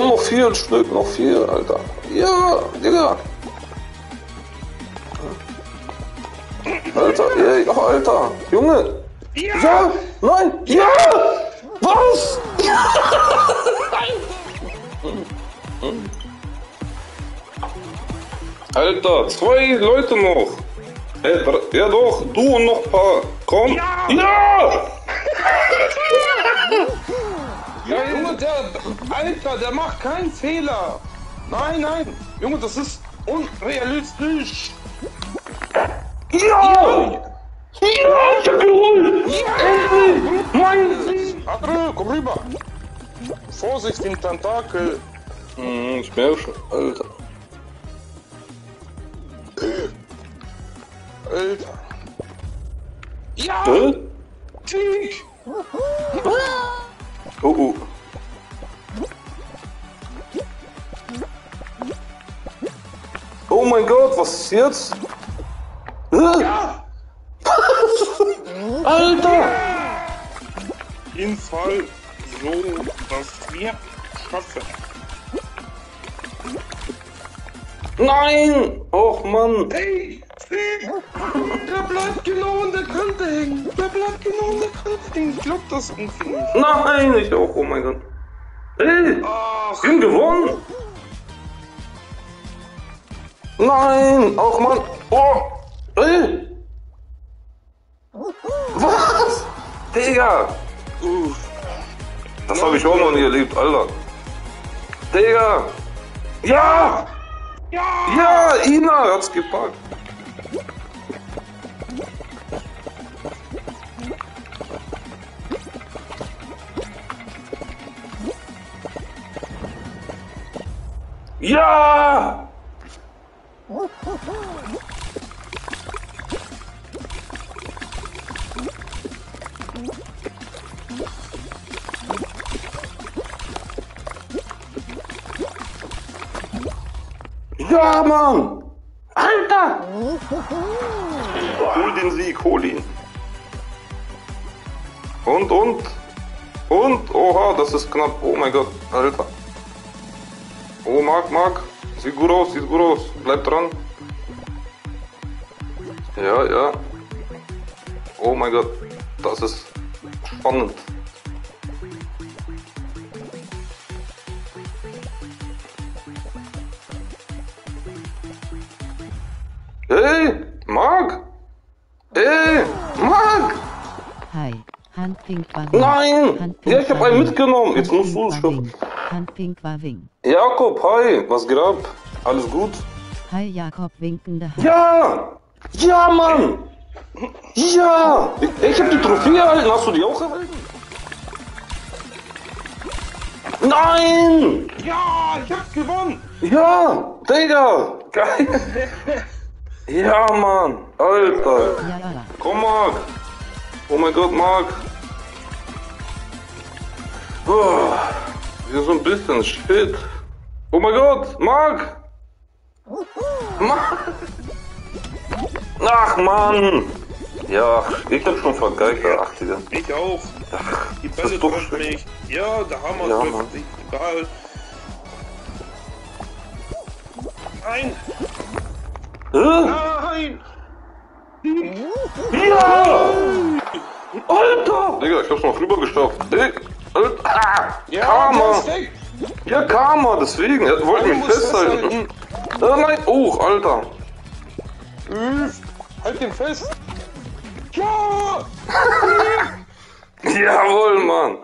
komm noch viel und schmück noch viel, Alter. Ja, Digga. Alter, ey, oh, Alter. Junge. Ja. Ja. Nein. Ja. Was? Ja. Alter, zwei Leute noch. Ja doch, du und noch ein paar. Komm. Ja. Ja. Ja, Junge, der, Alter, der macht keinen Fehler. Nein, nein. Junge, das ist unrealistisch. Ja! Ja, ich hab geholt! Endlich! Mein Adrö, komm rüber! Vorsicht, den Tentakel! Ich merke schon, Alter. Alter. Ja! Tick! Oh. Oh mein Gott, was ist jetzt? Ja. Alter! Ins Fall so, dass wir schaffen. Nein! Och Mann! Hey! Der bleibt genau an der Kante hängen! Der bleibt genau an der Kante hängen! Ich glaub das irgendwie nicht. Nein! Ich auch! Oh mein Gott! Hey! Ach. Bin gewonnen! Nein! Och Mann! Oh! Ey! Was? Digga! Das habe ich auch noch nie erlebt, Alter. Digga! Ja! Ja! Ja! Ina hat's gepackt. Ja! Ja, Mann! Alter! Hol den Sieg, hol ihn! Und! Oha, das ist knapp! Oh mein Gott, Alter! Oh, Marc! Sieht gut aus, Bleib dran! Ja! Oh mein Gott, das ist spannend! Ey, Marc! Hi, Handpink war Wing. Nein! Ja, ich hab einen mitgenommen. Jetzt musst du es schaffen. Handpink war Wing. Jakob, hi! Was geht ab? Alles gut? Hi, Jakob, winkende Hand. Ja! Ja, Mann! Ja! Ich hab die Trophäe erhalten. Hast du die auch erhalten? Nein! Ja! Ich hab gewonnen! Ja! Digga! Geil! Ja, Mann! Alter! Ja. Komm, Marc! Oh mein Gott, Marc! Oh, wir sind so ein bisschen shit! Oh mein Gott, Marc! Ach, Mann! Ja, ich hab schon vergeigt, ach, Digga. Ich auch! Ach, die Bälle trifft mich! Ja, der Hammer trifft dich! Egal! Nein! Nein! Ja! Alter! Digga, ich hab's noch rüber geschafft. Alter! Ja, Karma! Ja, Karma, deswegen. Er wollte mich festhalten. Nein! Oh, Alter! Halt den fest! Ja! Jawohl, Mann!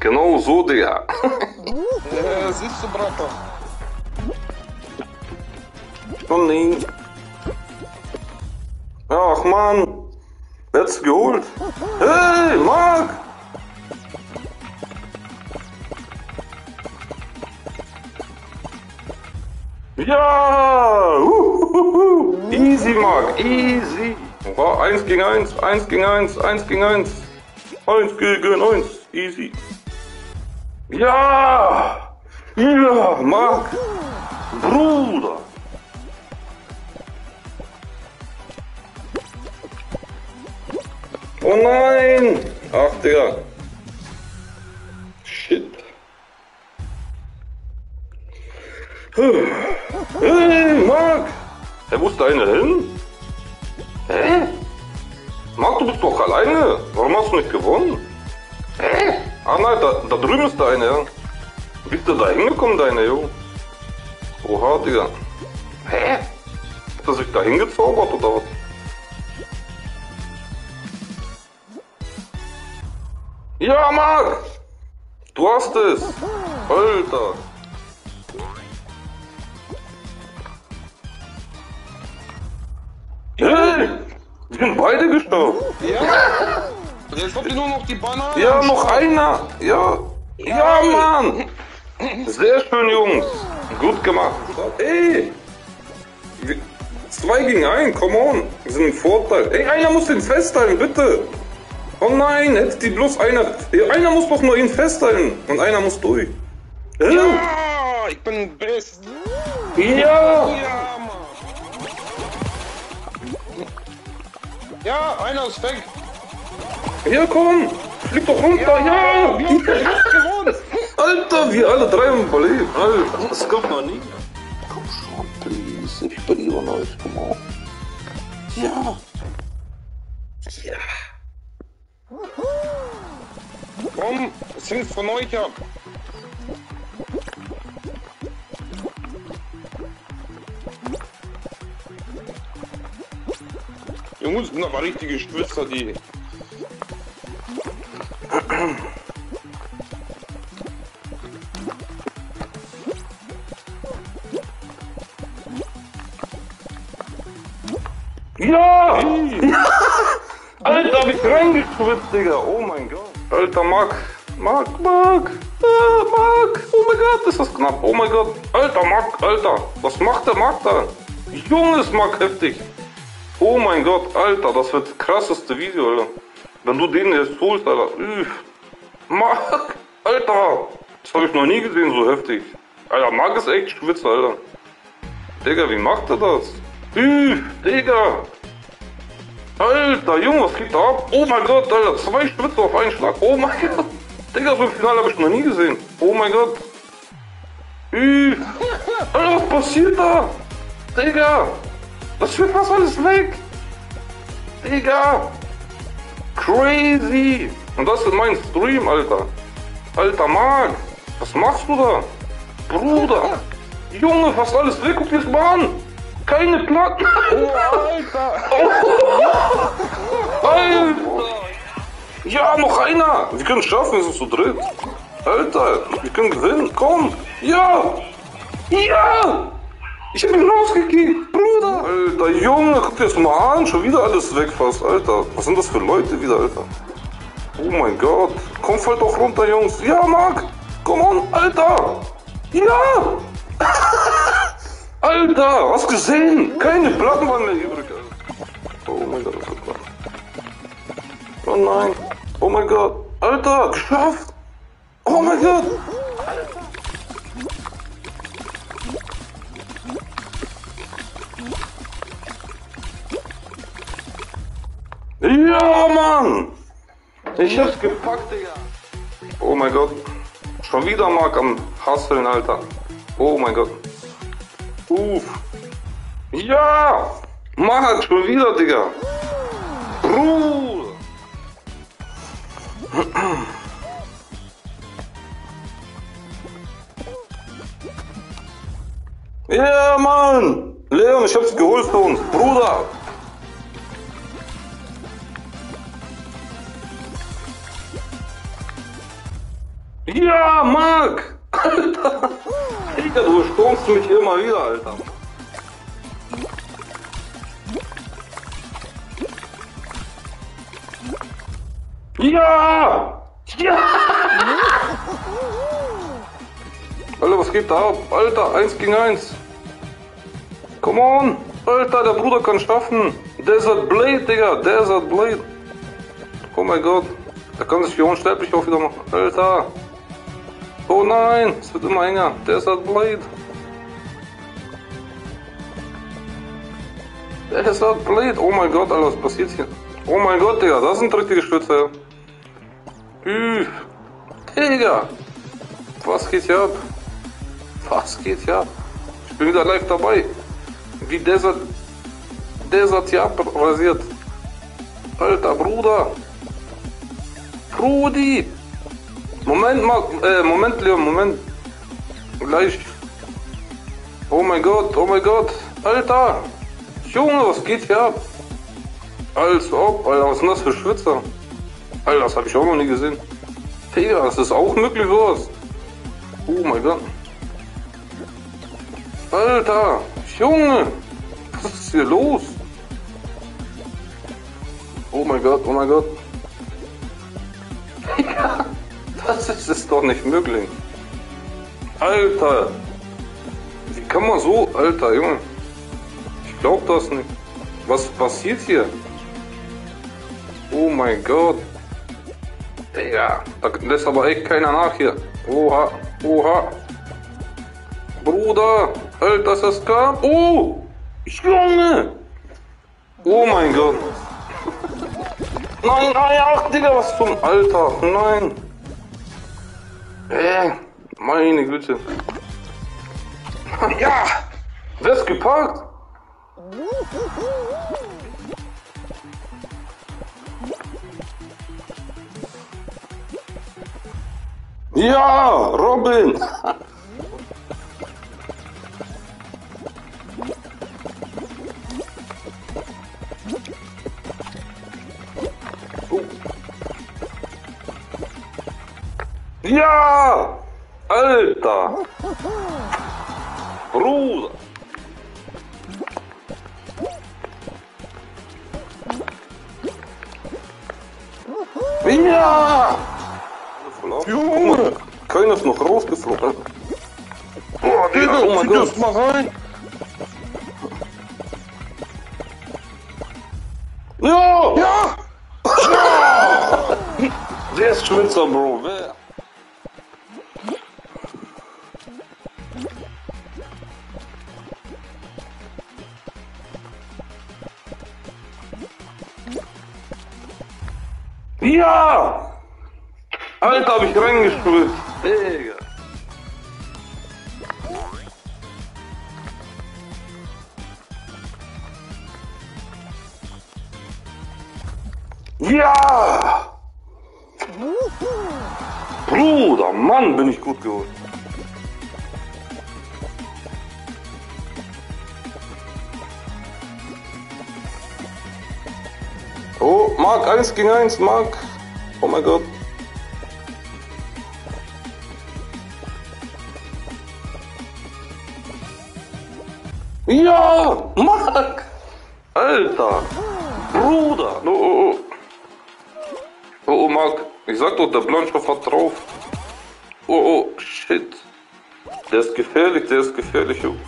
Genau so, Digga. Siehst du, Bratter? Oh nein. Ach Mann. Jetzt geholt. Hey, Marc. Ja. Easy, Marc. Easy. Wow, 1 gegen 1. Easy. Ja. Ja, Marc. Bruder. Oh nein! Ach, Digga. Shit. Hey, hey, Marc! Hey, wo ist deine hin? Hä? Marc, du bist doch alleine. Warum hast du nicht gewonnen? Hä? Ah nein, da drüben ist deine. Wie bist du da hingekommen, deine, jo? Oha, Digga. Hä? Hat er sich da hingezaubert oder was? Ja, Marc! Du hast es! Alter! Hey! Wir sind beide gestorben! Ja! Jetzt habt ihr nur noch die Banane! Ja, noch einer! Ja! Ja, Mann! Sehr schön, Jungs! Gut gemacht! Ey! 2 gegen 1, come on! Wir sind im Vorteil! Ey, einer muss den festhalten, bitte! Oh nein, hätte die bloß einer... Einer muss doch nur ihn festhalten und einer muss durch. Ja, ich bin best. Ja. Ja, einer ist weg. Ja, komm, flieg doch runter, ja. Ja. Alter, wir alle drei haben überlebt. Alter, das kommt noch nie. Komm schon, please, ich bin lieber neu, komm auf. Ja. Ja. Komm, es hängt von euch ab. Jungs, sind aber richtige Geschwister, die... Ja! Ja! Alter, hab ich reingeschwitzt, Digga! Oh mein Gott! Alter, Marc! Oh mein Gott, ist das knapp! Oh mein Gott! Alter, Marc, Alter! Was macht der Marc da? Junge, ist Marc heftig! Oh mein Gott, Alter, das wird das krasseste Video, Alter! Wenn du den jetzt holst, Alter! Marc! Alter! Das habe ich noch nie gesehen, so heftig! Alter, Marc ist echt Schwitzer, Alter! Digga, wie macht er das? Digga! Alter, Junge, was geht da ab? Oh mein Gott, Alter, 2 Schwitzer auf einen Schlag. Oh mein Gott. Digga, so ein Finale habe ich noch nie gesehen. Oh mein Gott. Alter, was passiert da? Digga. Das wird fast alles weg. Digga. Crazy. Und das ist mein Stream, Alter. Alter, Mann. Was machst du da? Bruder. Junge, fast alles weg. Guck dir das mal an. Keine Platten! Oh, Alter! Oh, Alter! Ja, noch einer! Wir können es schaffen, wir sind zu dritt! Alter, wir können gewinnen! Komm! Ja! Ja! Ich hab ihn rausgekickt! Bruder! Alter, Junge, guck dir das mal an! Schon wieder alles weg fast, Alter! Was sind das für Leute wieder, Alter? Oh mein Gott! Komm, fall doch runter, Jungs! Ja, Marc! Komm on, Alter! Ja! Alter, hast gesehen? Keine Platten waren mehr übrig, Alter. Oh mein Gott, das wird klar. Oh nein. Oh mein Gott. Alter, geschafft. Oh mein Gott. Alter. Ja, Mann. Ich hab's gepackt, Digga. Oh mein Gott. Schon wieder Marc am Hasseln, Alter. Oh mein Gott. Uff. Ja! Marc, schon wieder, Digga! Bruder! Ja, Mann! Leon, ich hab's geholt für uns, Bruder! Ja, Marc! Alter! Digga, du sturmst mich immer wieder, Alter! Ja! Ja! Alter, was geht da ab? Alter, 1 gegen 1! Come on! Alter, der Bruder kann schaffen! Desert Blade, Digga! Desert Blade! Oh mein Gott! Da kann sich hier unsterblich auch wieder machen! Alter! Oh nein, es wird immer enger. Desert Blade. Desert Blade. Oh mein Gott, Alter, was passiert hier? Oh mein Gott, Digga, das sind richtige Schwitzer. Digga. Was geht hier ab? Was geht hier ab? bin wieder live dabei. Wie Desert hier abrasiert. Alter Bruder. Brudi. Moment mal, Moment Leon, Moment. Gleich. Oh mein Gott. Alter. Junge, was geht hier ab? Als ob, Alter, was sind das für Schwitzer? Alter, das habe ich auch noch nie gesehen. Digga, das ist auch möglich sowas. Oh mein Gott. Alter, Junge, was ist hier los? Oh mein Gott, oh mein Gott. Digga, das ist doch nicht möglich. Alter. Wie kann man so, Alter, Junge. Ich glaub das nicht. Was passiert hier? Oh mein Gott. Digga, da lässt aber echt keiner nach hier. Oha, oha. Bruder, Alter, ist das klar? Oh, Junge. Oh mein Gott. Nein, nein, ach, Digga, was zum Alter. Nein. Meine Güte. Ja, wer ist geparkt? Ja, Robin! Ja! Alter! Bruder! Ja! Junge! Keiner ist noch rausgeflogen. Boah, Digga, oh mein Gott, mal rein! Ja! Ja! Ja! Der ist Schwitzer, Bro. Wer? Ja! Alter, hab ich reingespritzt. Digga. Ja! Bruder, Mann, bin ich gut geholt. Oh, Mark 1 gegen 1, Mark. Oh mein Gott. Ja, Mark! Alter! Bruder! Oh, oh, oh. Oh, oh, Mark. Ich sag doch, der Blanchhoff hat drauf. Oh, oh, shit. Der ist gefährlich, Junge.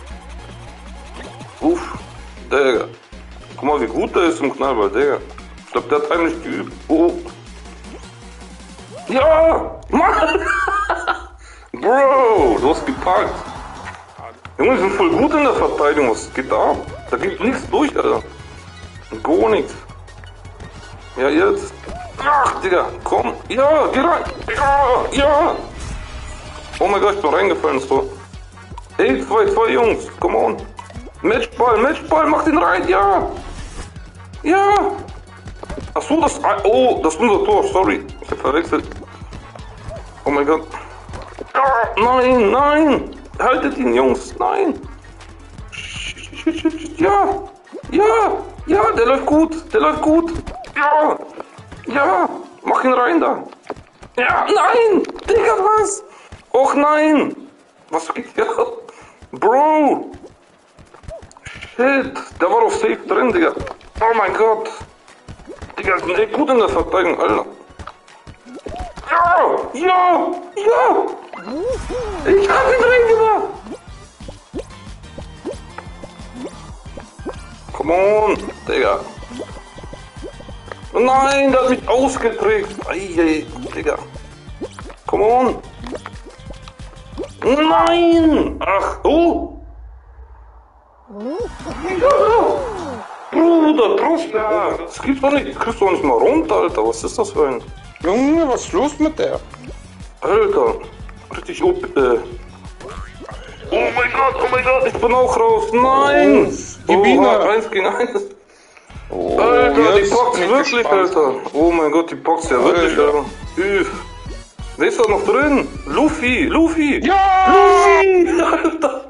Uff, Digga. Guck mal, wie gut der ist im Knallball, Digga. Ich glaub, der hat heimlich geübt. Oh. Ja! Mann! Bro, du hast geparkt. Junge, die sind voll gut in der Verteidigung. Was geht da? Da geht nichts durch, Alter. Gar nichts. Ja, jetzt. Ach, Digga, komm. Ja, geh rein. Ja, ja. Oh mein Gott, ich bin reingefallen. So. Ey, zwei Jungs. Come on. Matchball, mach den rein. Ja. Ja. Ach so, das... Oh, das ist unser Tor, sorry. Ich hab verwechselt. Oh mein Gott. Ah, nein, nein. Haltet ihn, Jungs. Nein. Ja. Ja. Ja, der läuft gut. Der läuft gut. Ja. Ja. Mach ihn rein da. Ja, nein. Digga, was? Och nein. Was geht hier? Bro. Shit. Der war auf safe drin, Digga. Oh mein Gott. Digga, ich bin echt gut in der Verteidigung, Alter. Ja! Ja! Ja! Ich hab ihn reingemacht! Come on, Digga. Nein, der hat mich ausgetrickst. Eieiei, Digga. Come on. Nein! Ach, oh! Ja! Bruder, trotzdem! Ja, das gibt's doch nicht, das kriegst du auch nicht mal runter, Alter, was ist das für ein... Junge, was ist los mit der? Alter, richtig OP, Oh mein Gott, ich bin auch raus. Nein! Oh, die Biene, 1 gegen 1. Oh, Alter, die boxt wirklich, Alter. Oh mein Gott, die boxt ja wirklich, Alter. Wer ist da noch drin? Luffy, Luffy! Ja! Luffy! Alter!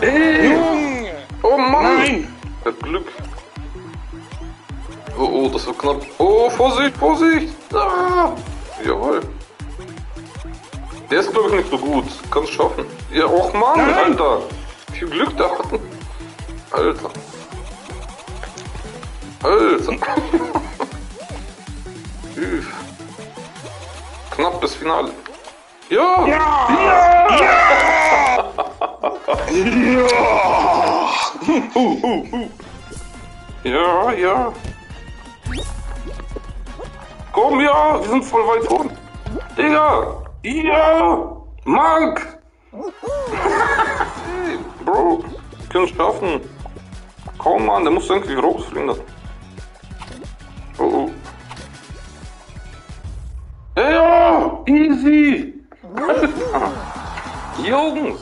Ey! Junge! Oh Mann! Nein! Ich hab Glück. Oh, oh, das war knapp. Oh, Vorsicht, Vorsicht! Ah! Jawohl. Der ist, glaube ich, nicht so gut. Kannst schaffen. Ja, och Mann, nein, Alter! Viel Glück da hatten. Alter. Alter. Knappes Finale. Ja! Ja! Ja! Ja! Ja! Ja, ja. Komm, ja! Wir sind voll weit vorne. Digga! Ja! Mark! Hey, Bro! Wir können es schaffen. Komm, Mann, der muss irgendwie rausfliegen. Oh, oh. Ja! Easy! Alter. Jungs!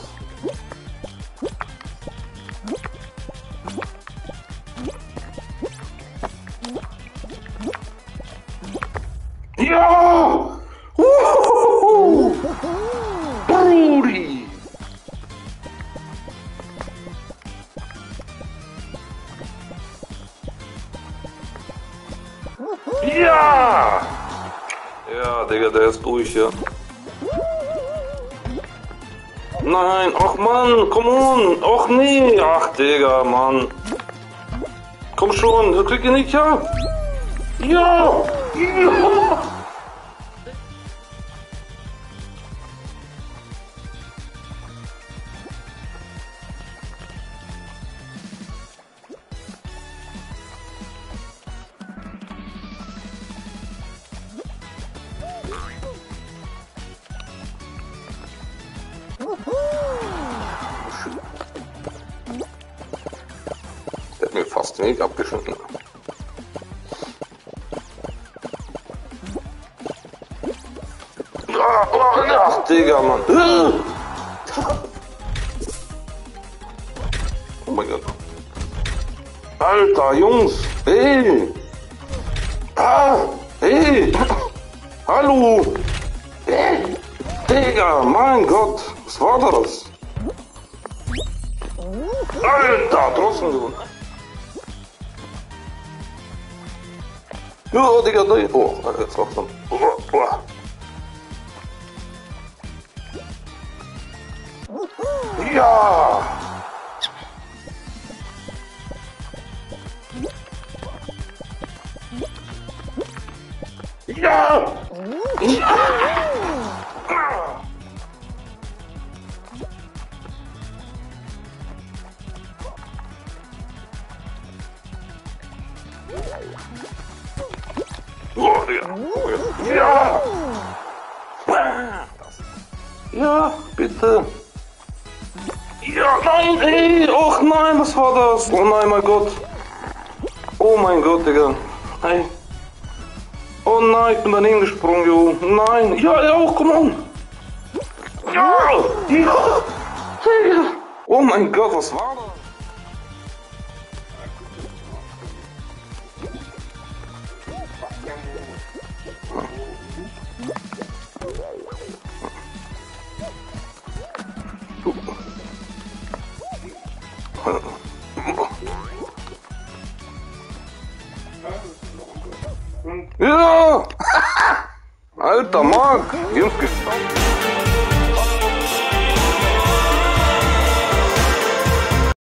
Ja! Brudi! Ja! Ja, Digga, der ist durch, ja. Nein, ach Mann, komm on! Ach nee! Ach Digga, Mann! Komm schon, das kriegt ihr nicht, ja? Ja! Ja! Fast nicht abgeschnitten. Ah, oh, ach, Digga, Mann. Oh mein Gott. Alter, Jungs. Hey. Ah, hey. Hallo. Hey. Digga, mein Gott. Was war das? Alter, trotzdem gewonnen. Ja, Digga, nein. Oh, jetzt war's dann. Ja! Ja! Ja! Ja! Ja, bitte! Ja, nein, ey! Och nein, was war das? Oh nein, mein Gott! Oh mein Gott, Digga! Hey. Oh nein, ich bin daneben gesprungen, jo! Nein! Ja, ja, auch, komm on! Ja! Ja! Oh mein Gott, was war das? Ja! Alter Mark, wir haben es geschafft.